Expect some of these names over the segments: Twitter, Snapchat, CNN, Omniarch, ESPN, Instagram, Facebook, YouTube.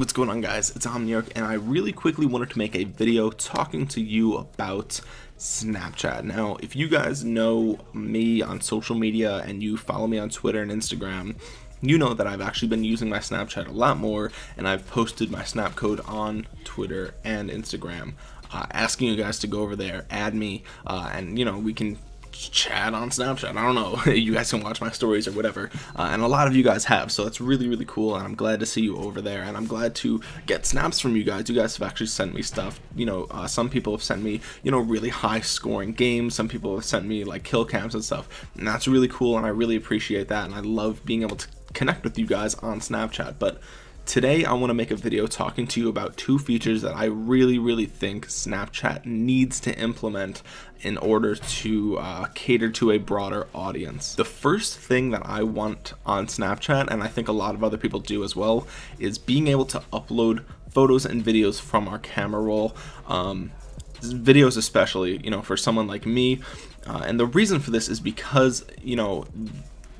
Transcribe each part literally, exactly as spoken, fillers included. what's going on, guys? It's Omniarch, and I really quickly wanted to make a video talking to you about Snapchat. Now, if you guys know me on social media and you follow me on Twitter and Instagram, you know that I've actually been using my Snapchat a lot more, and I've posted my Snap code on Twitter and Instagram, uh, asking you guys to go over there, add me, uh, and you know, we can chat on Snapchat. I don't know. You guys can watch my stories or whatever, uh, and a lot of you guys have, so that's really really cool, and I'm glad to see you over there, and I'm glad to get snaps from you guys. You guys have actually sent me stuff. You know, uh, some people have sent me, you know, really high scoring games. Some people have sent me like kill cams and stuff, and that's really cool, and I really appreciate that, and I love being able to connect with you guys on Snapchat. But today I want to make a video talking to you about two features that I really really think Snapchat needs to implement in order to uh, cater to a broader audience. The first thing that I want on Snapchat, and I think a lot of other people do as well, is being able to upload photos and videos from our camera roll, um, videos especially, you know, for someone like me. Uh, and the reason for this is because, you know,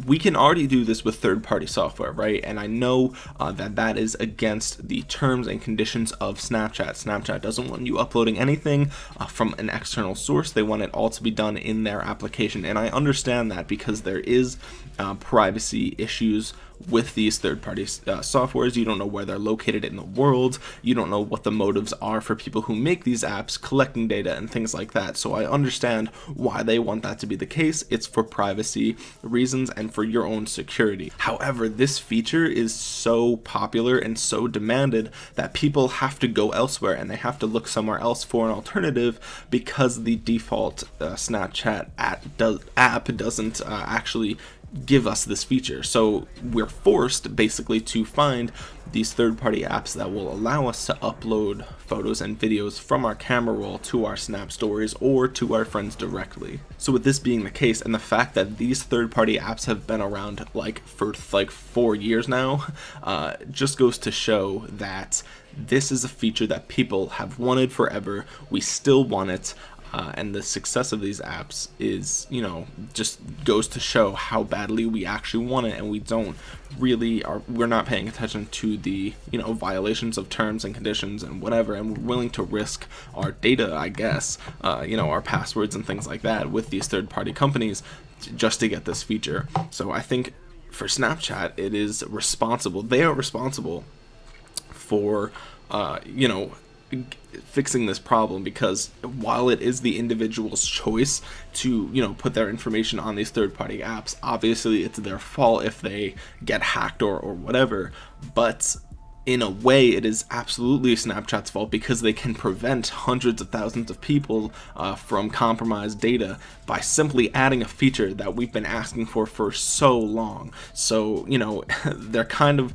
we can already do this with third-party software, right? And I know uh, that that is against the terms and conditions of Snapchat. Snapchat doesn't want you uploading anything uh, from an external source. They want it all to be done in their application, and I understand that because there is uh, privacy issues with these third-party uh, softwares. You don't know where they're located in the world. You don't know what the motives are for people who make these apps, collecting data and things like that. So I understand why they want that to be the case. It's for privacy reasons and for your own security. However, this feature is so popular and so demanded that people have to go elsewhere, and they have to look somewhere else for an alternative because the default uh, Snapchat app, does, app doesn't uh, actually give us this feature. So we're forced basically to find these third-party apps that will allow us to upload photos and videos from our camera roll to our Snap stories or to our friends directly. So with this being the case, and the fact that these third-party apps have been around like for like four years now, uh, just goes to show that this is a feature that people have wanted forever. We still want it. Uh, and the success of these apps is, you know, just goes to show how badly we actually want it, and we don't really are, we're not paying attention to the, you know, violations of terms and conditions and whatever, and we're willing to risk our data, I guess, uh, you know, our passwords and things like that with these third-party companies just to get this feature. So I think for Snapchat, it is responsible. They are responsible for, uh, you know, fixing this problem, because while it is the individual's choice to, you know, put their information on these third-party apps, obviously it's their fault if they get hacked or, or whatever, but in a way it is absolutely Snapchat's fault, because they can prevent hundreds of thousands of people uh, from compromised data by simply adding a feature that we've been asking for for so long. So, you know, they're kind of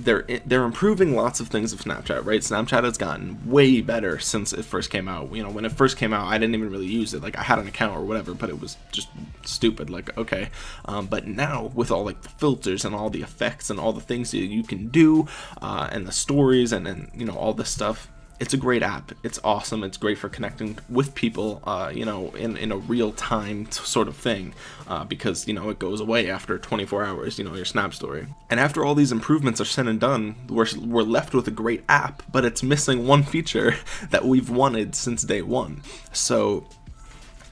They're, they're improving lots of things of Snapchat, right? Snapchat has gotten way better since it first came out. You know, when it first came out, I didn't even really use it. Like, I had an account or whatever, but it was just stupid. Like, okay. Um, but now, with all, like, the filters and all the effects and all the things that you can do, uh, and the stories and, and, you know, all this stuff, it's a great app. It's awesome. It's great for connecting with people, uh, you know, in, in a real-time sort of thing, uh, because, you know, it goes away after twenty-four hours, you know, your Snap story. And after all these improvements are said and done, we're, we're left with a great app, but it's missing one feature that we've wanted since day one. So,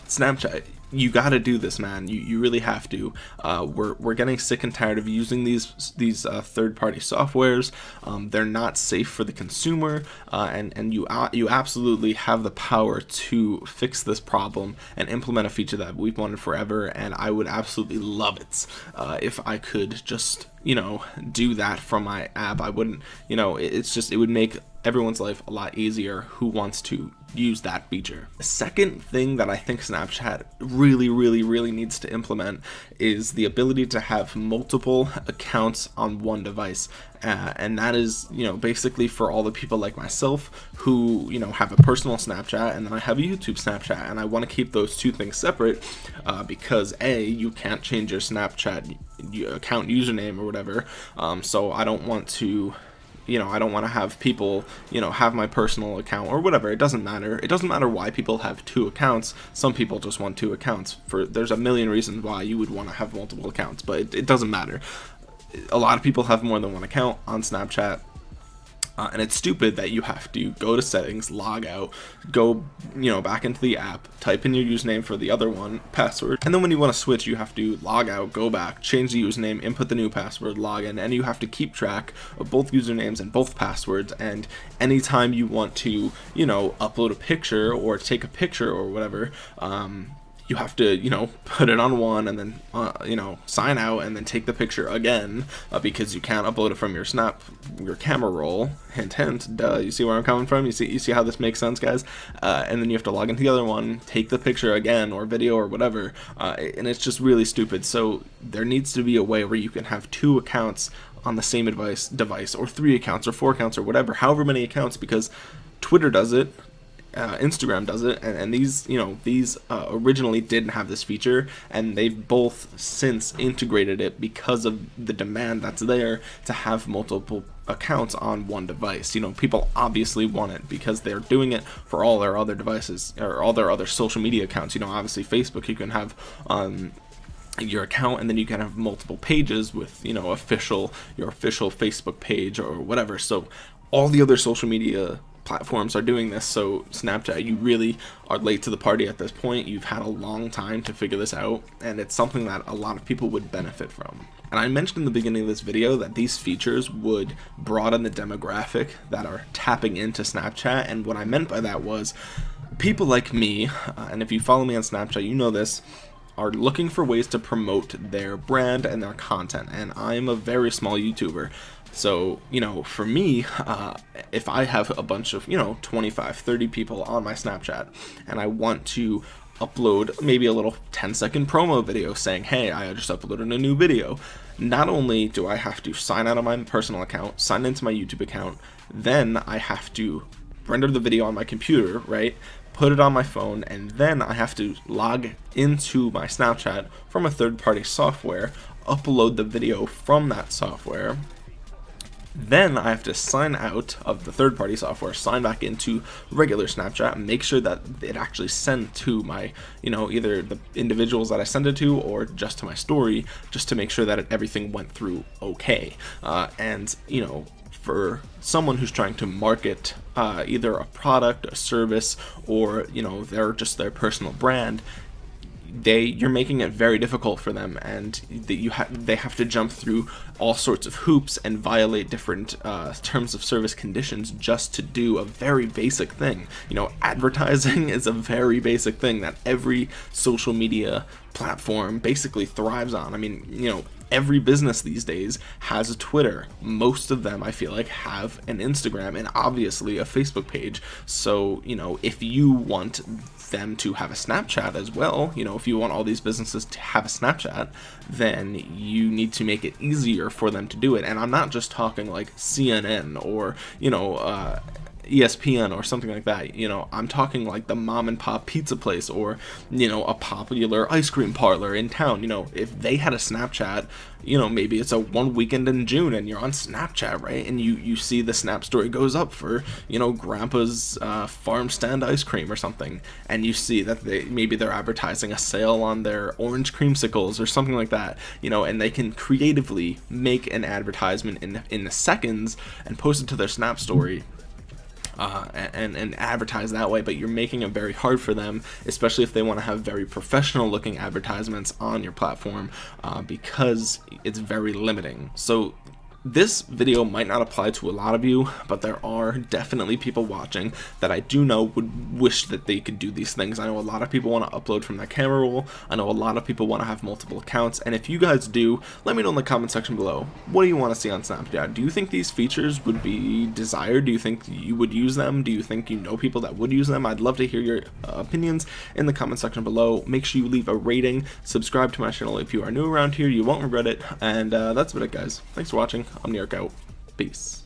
Snapchat, you gotta do this, man. You, you really have to. Uh, we're, we're getting sick and tired of using these these uh, third-party softwares. Um, they're not safe for the consumer, uh, and, and you, uh, you absolutely have the power to fix this problem and implement a feature that we've wanted forever, and I would absolutely love it uh, if I could just, you know, do that from my app. I wouldn't, you know, it's just, it would make everyone's life a lot easier who wants to use that feature. The second thing that I think Snapchat really, really, really needs to implement is the ability to have multiple accounts on one device. Uh, and that is, you know, basically for all the people like myself who, you know, have a personal Snapchat, and then I have a YouTube Snapchat, and I want to keep those two things separate, uh, because A, you can't change your Snapchat account username or whatever, um, so I don't want to, you know, I don't want to have people, you know, have my personal account or whatever. It doesn't matter. It doesn't matter why people have two accounts. Some people just want two accounts. For there's a million reasons why you would want to have multiple accounts, but it, it doesn't matter. A lot of people have more than one account on Snapchat. Uh, and it's stupid that you have to go to settings, log out, go, you know, back into the app, type in your username for the other one, password, and then when you want to switch, you have to log out, go back, change the username, input the new password, log in, and you have to keep track of both usernames and both passwords. And anytime you want to, you know, upload a picture or take a picture or whatever, um, you have to, you know, put it on one and then, uh, you know, sign out and then take the picture again uh, because you can't upload it from your snap, your camera roll. Hint, hint, duh, you see where I'm coming from? You see you see how this makes sense, guys? Uh, and then you have to log into the other one, take the picture again or video or whatever, uh, and it's just really stupid. So there needs to be a way where you can have two accounts on the same device, device or three accounts or four accounts or whatever, however many accounts, because Twitter does it. Uh, Instagram does it, and, and these, you know, these uh, originally didn't have this feature, and they've both since integrated it because of the demand that's there to have multiple accounts on one device. You know, people obviously want it because they're doing it for all their other devices or all their other social media accounts. You know, obviously Facebook, you can have um, your account, and then you can have multiple pages with, you know, official your official Facebook page or whatever. So all the other social media platforms are doing this, so Snapchat, you really are late to the party at this point. You've had a long time to figure this out, and it's something that a lot of people would benefit from. And I mentioned in the beginning of this video that these features would broaden the demographic that are tapping into Snapchat, and what I meant by that was people like me, uh, and if you follow me on Snapchat, you know this, are looking for ways to promote their brand and their content, and I'm a very small YouTuber. So, you know, for me, uh, if I have a bunch of, you know, twenty-five, thirty people on my Snapchat, and I want to upload maybe a little ten second promo video saying, hey, I just uploaded a new video, not only do I have to sign out of my personal account, sign into my YouTube account, then I have to render the video on my computer, right? Put it on my phone, and then I have to log into my Snapchat from a third-party software, upload the video from that software, then I have to sign out of the third-party software, sign back into regular Snapchat, and make sure that it actually sent to my, you know, either the individuals that I send it to or just to my story, just to make sure that it, everything went through okay. Uh, and, you know, for someone who's trying to market uh, either a product, a service, or, you know, they're just their personal brand, They, you're making it very difficult for them, and that you ha they have to jump through all sorts of hoops and violate different uh, terms of service conditions just to do a very basic thing. You know, advertising is a very basic thing that every social media platform basically thrives on. I mean, you know, every business these days has a Twitter. Most of them, I feel like, have an Instagram and obviously a Facebook page. So, you know, if you want them to have a Snapchat as well, you know, if you want all these businesses to have a Snapchat, then you need to make it easier for them to do it. And I'm not just talking like C N N or, you know, uh, E S P N or something like that. You know, I'm talking like the mom and pop pizza place or, you know, a popular ice cream parlor in town. You know, if they had a Snapchat, you know, maybe it's a one weekend in June and you're on Snapchat, right? And you, you see the Snap story goes up for, you know, grandpa's uh, farm stand ice cream or something. And you see that they, maybe they're advertising a sale on their orange creamsicles or something like that, you know, and they can creatively make an advertisement in, in the seconds and post it to their Snap story. Uh, and, and advertise that way, but you're making it very hard for them, especially if they want to have very professional looking advertisements on your platform, uh, because it's very limiting. So this video might not apply to a lot of you, but there are definitely people watching that I do know would wish that they could do these things. I know a lot of people want to upload from their camera roll. I know a lot of people want to have multiple accounts, and if you guys do, let me know in the comment section below. What do you want to see on Snapchat? Do you think these features would be desired? Do you think you would use them? Do you think you know people that would use them? I'd love to hear your uh, opinions in the comment section below. Make sure you leave a rating, subscribe to my channel if you are new around here. You won't regret it, and uh, that's about it, guys. Thanks for watching. Omniarch out. Peace.